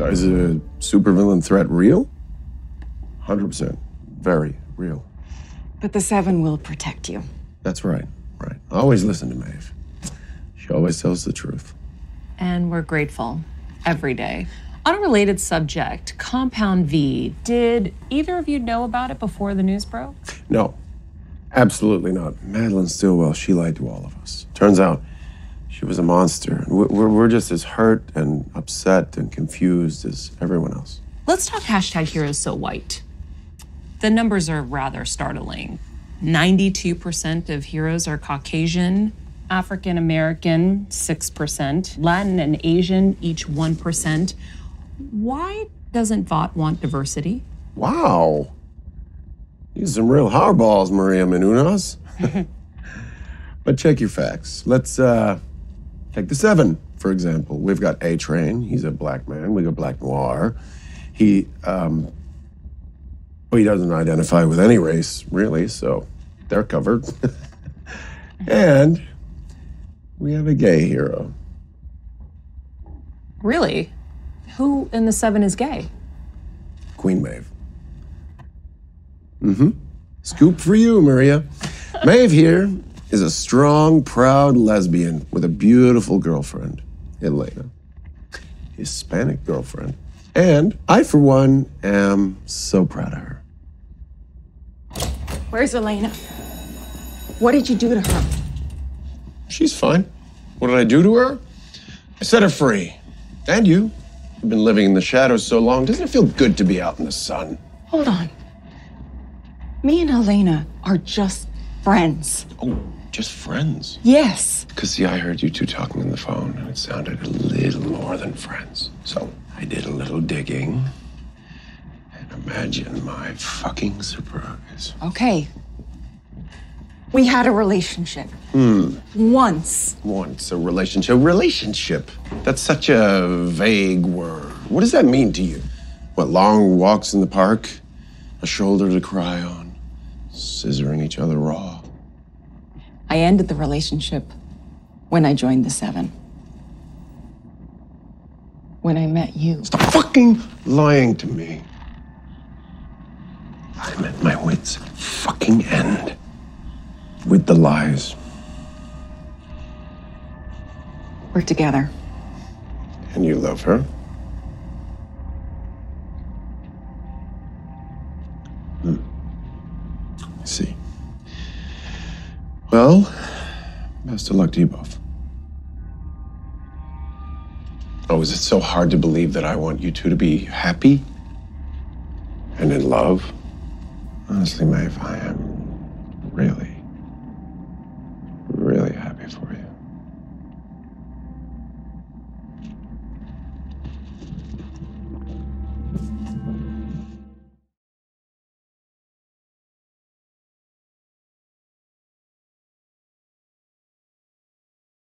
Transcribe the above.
Is a supervillain threat real? 100%. Very real. But the Seven will protect you. That's right. Right. Always listen to Maeve. She always tells the truth. And we're grateful every day. On a related subject, Compound V, did either of you know about it before the news broke? No, absolutely not. Madeline Stilwell, she lied to all of us. Turns out she was a monster. We're just as hurt and upset and confused as everyone else. Let's talk #HeroesSoWhite. The numbers are rather startling. 92% of heroes are Caucasian, African-American, 6%, Latin and Asian, each 1%. Why doesn't Vought want diversity? Wow. These are some real hardballs, Maria Menounos. But check your facts. Let's take the Seven, for example. We've got A-Train. He's a black man. We got Black Noir. He doesn't identify with any race, really, so they're covered. And we have a gay hero. Really? Who in the Seven is gay? Queen Maeve. Mm-hmm. Scoop for you, Maria. Maeve here is a strong, proud lesbian with a beautiful girlfriend, Elena. Hispanic girlfriend. And I, for one, am so proud of her. Where's Elena? What did you do to her? She's fine. What did I do to her? I set her free. And you. You've been living in the shadows so long. Doesn't it feel good to be out in the sun? Hold on. Me and Elena are just friends. Oh, just friends? Yes. Because, see, I heard you two talking on the phone, and it sounded a little more than friends. So I did a little digging. And imagine my fucking surprise. Okay. We had a relationship. Once. Once, a relationship. Relationship. That's such a vague word. What does that mean to you? What, long walks in the park? A shoulder to cry on? Scissoring each other raw? I ended the relationship when I joined the Seven. When I met you. Stop fucking lying to me. I'm at my wit's fucking end. With the lies. We're together. And you love her? I see. Well, best of luck to you both. Oh, is it so hard to believe that I want you two to be happy? And in love? Honestly, Maeve, I am really